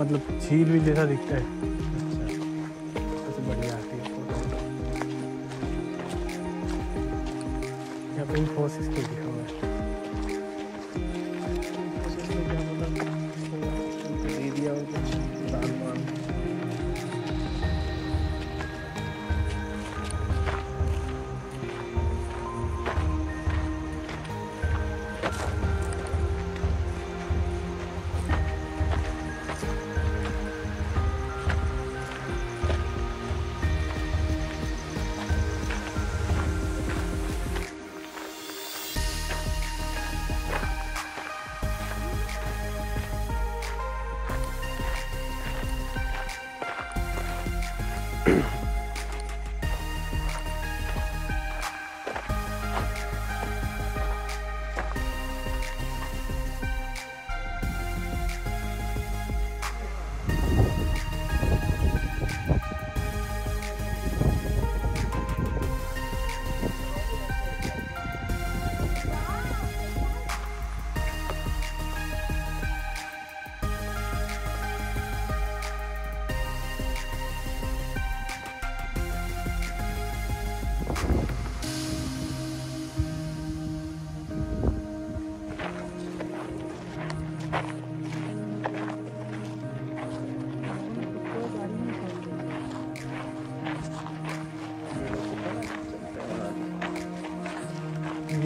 मतलब झील भी जैसा दिखता है। कोशिश की थी हमें दे दिया हो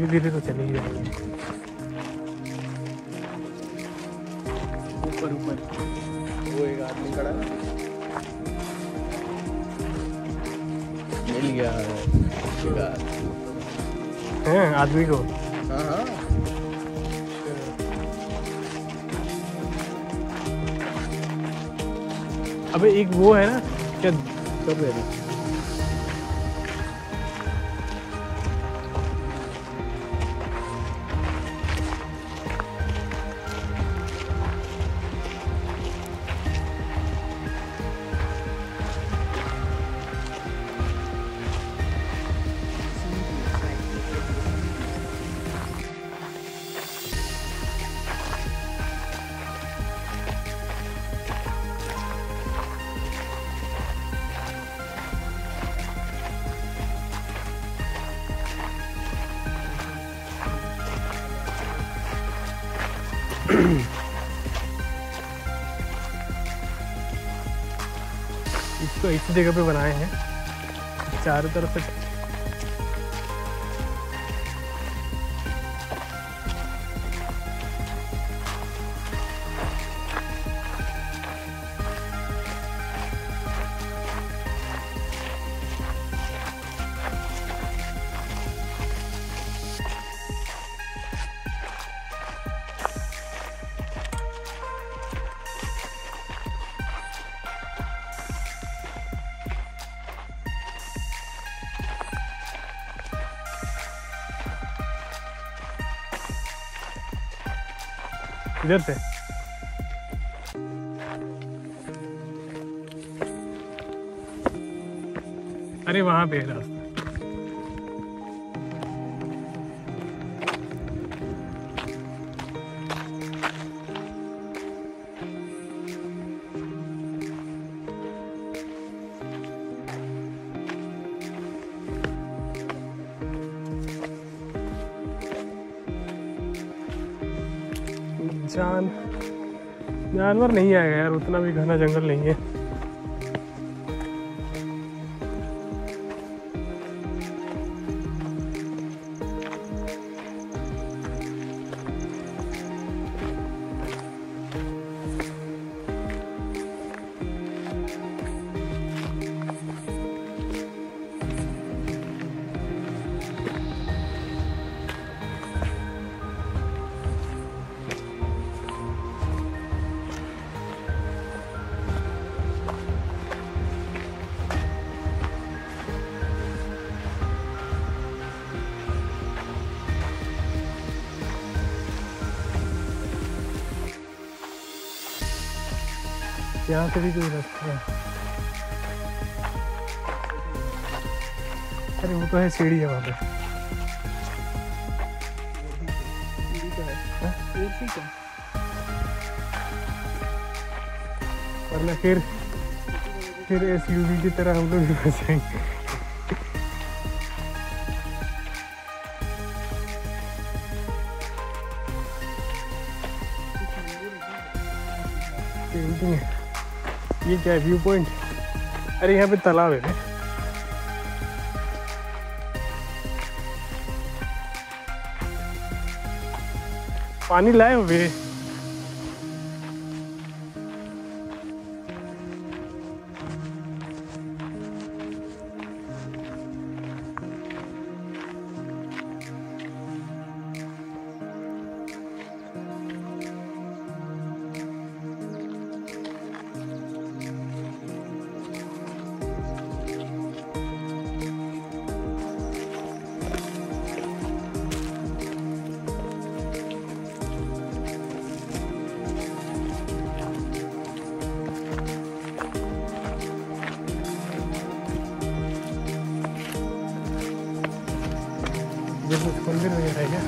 धीरे धीरे तो चले ही रही है ऊपर ऊपर। वो एक आदमी खड़ा है, मिल गया है आदमी को। हाँ हाँ अबे एक वो है ना क्या कर रहे हैं इसको इसी जगह पे बनाए हैं चारों तरफ से। इधर से अरे वहां पे रास्ता। जानवर नहीं आएगा यार, उतना भी घना जंगल नहीं है। यहाँ से भी कोई रास्ता है? अरे वो तो है, सीढ़ी है वहाँ पे। सीढ़ी तो है। वरना फिर SUV की तरह हम लोग फंसेंगे। ये क्या है व्यू पॉइंट? अरे यहाँ पे तालाब है ना। पानी लाए हुए मंदिर वगैरह है क्या?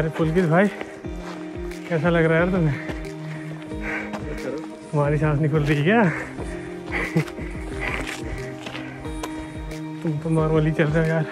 अरे पुलकित भाई कैसा लग रहा है यार तुम्हें? तुम्हारी सांस निकल रही है क्या? तुम तो नॉर्मली चल रहे हो यार।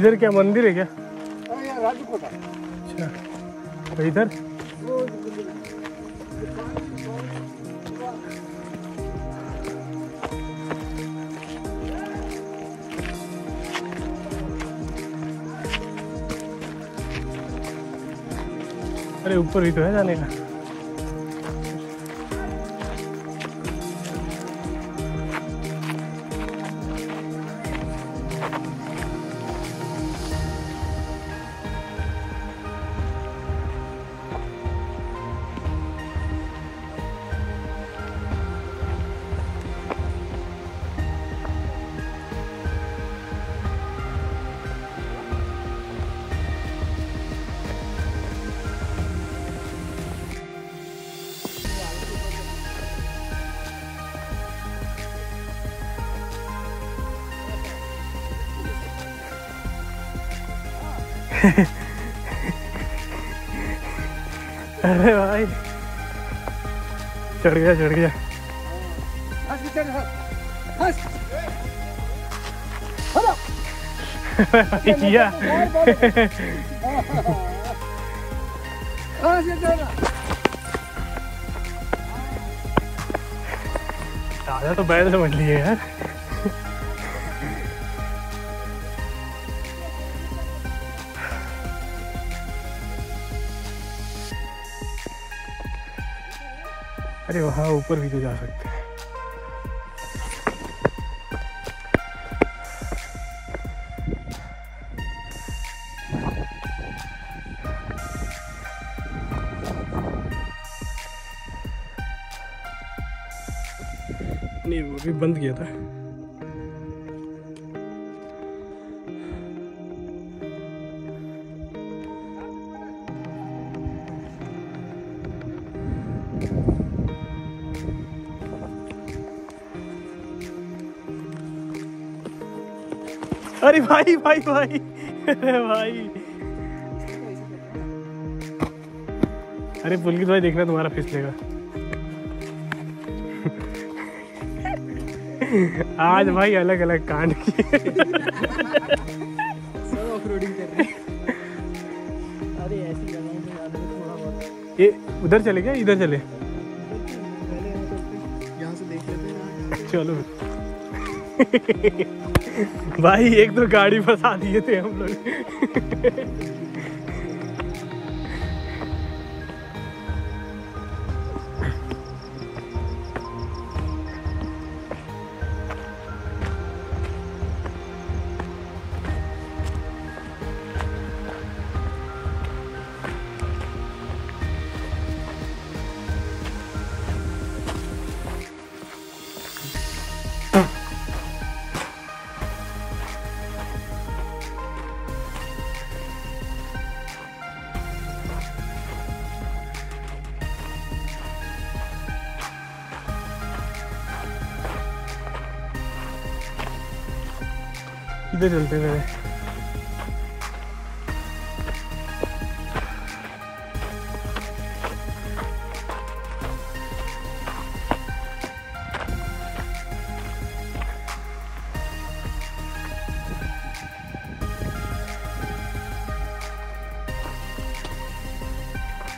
इधर क्या मंदिर है क्या? राजकोट। अच्छा तो इधर अरे ऊपर ही तो है जाने का। अरे भाई चढ़ गया चढ़ गया। दादा तो बैल समझ लिए यार। अरे वहाँ ऊपर भी तो जा सकते हैं। नहीं वो भी बंद किया था। अरे भाई भाई भाई अरे भाई अरे पुलकित भाई देखना तुम्हारा फिसलेगा। आज भाई अलग अलग कांड किए। अरे ऐसी ये उधर चले क्या इधर चले? यहाँ से देख लेते हैं। चलो भाई एक तो गाड़ी फंसा दिए थे हम लोग। चलते मेरे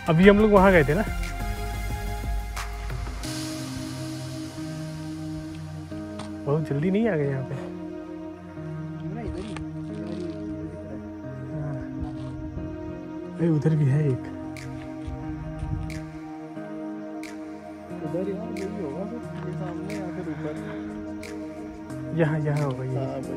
अभी हम लोग वहां गए थे ना। बहुत जल्दी नहीं आ गए यहाँ पे। उधर भी है एक उधर यार होगा तो सामने या फिर ऊपर यहाँ यहाँ होगा ये।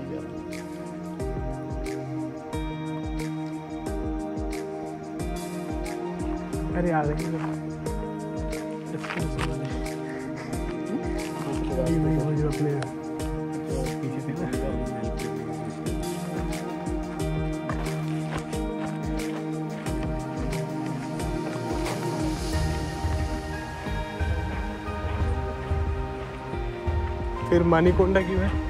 अरे आ गई जो अपने पीछे से ना। फिर मानिकोंडा क्यों है?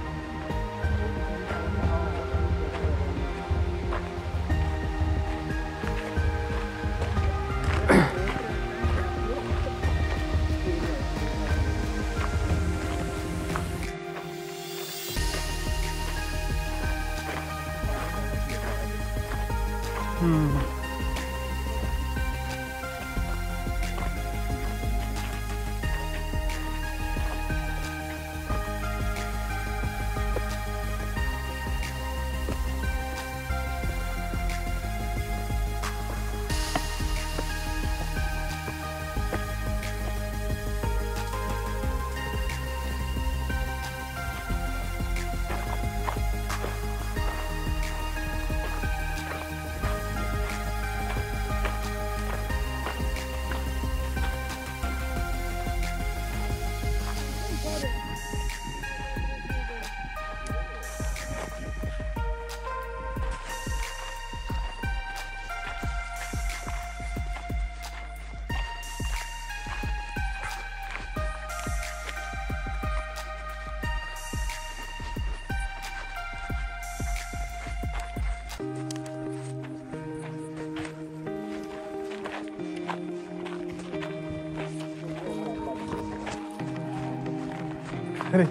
अरे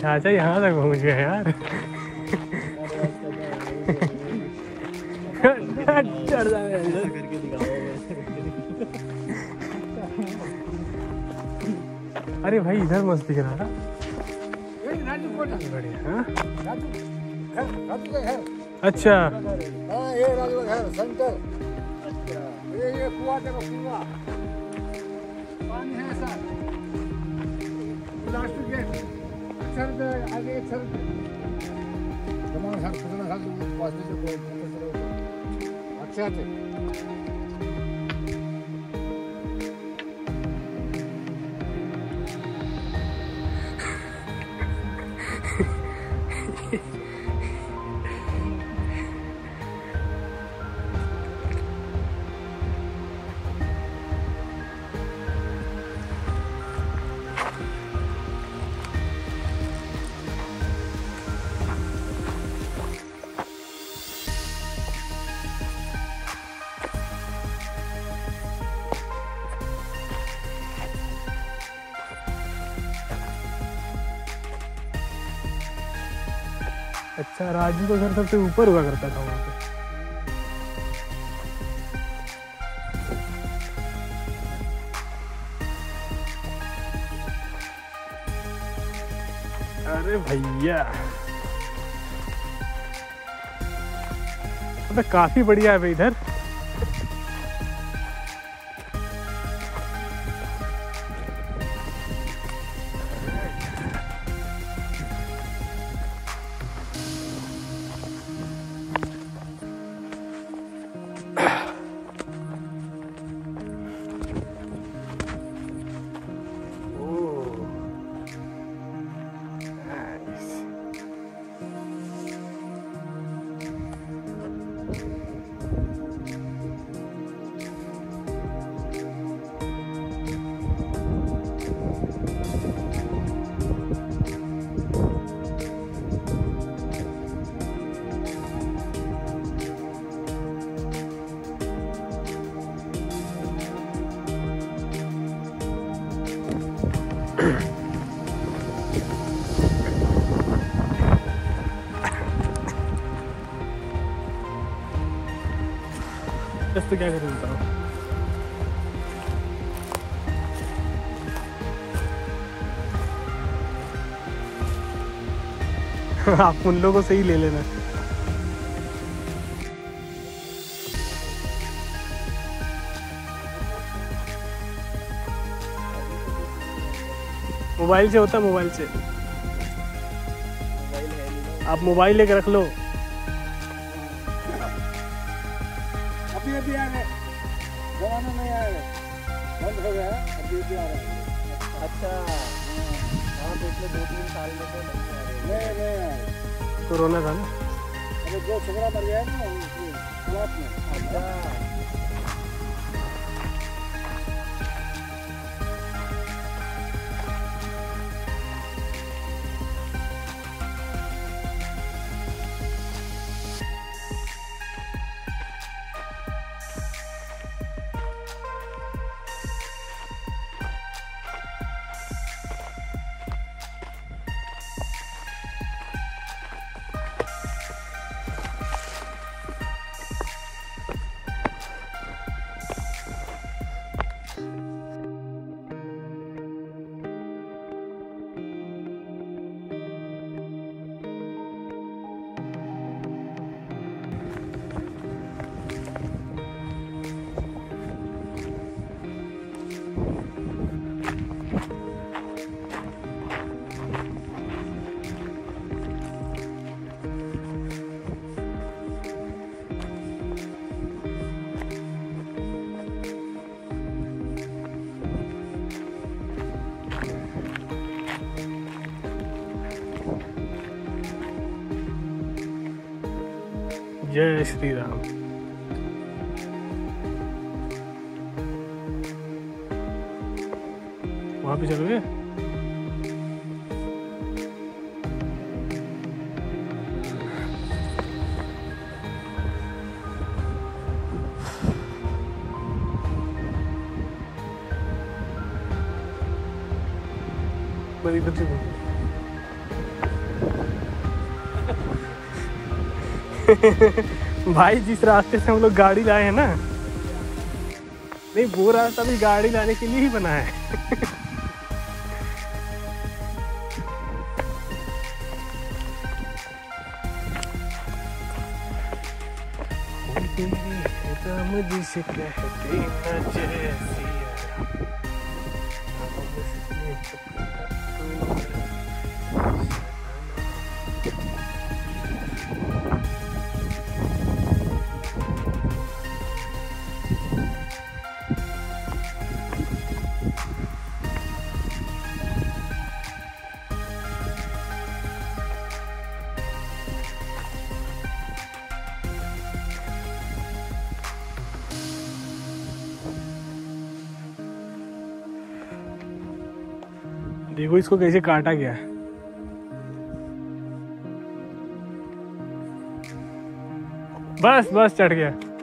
चाचा यहाँ तक पहुँच गए यार। अरे भाई इधर मस्ती करा रहा बढ़िया। अच्छा ये सेंटर ये कुआं देखो, कुआं पानी है सर लास्ट गेट चल आगे चल हमारा साथ पास में जो अच्छा थे अच्छा। राजू तो सर सबसे ऊपर हुआ करता था वहाँ पे। अरे भैया तो काफी बढ़िया है भाई इधर। तो क्या करूँ बताओ। आप उन लोगों से ही ले लेना। मोबाइल से होता, मोबाइल से आप मोबाइल लेकर रख लो। अभी आ गए जमाना नहीं आएगा, बंद हो गया। अभी भी आ रहा है। अच्छा हाँ पिछले 2-3 साल में तो नहीं, कोरोना था ना। अरे जो छोकरा मर गया ना प्लॉट में। अच्छा जय श्री राम। वहां पे चलोगे? बड़ी बच्ची भाई जिस रास्ते से हम लोग गाड़ी लाए हैं ना, नहीं वो रास्ता भी गाड़ी लाने के लिए ही बना है। मुझसे कहती ना जैसी देखो इसको कैसे काटा गया है। बस बस चढ़ गया।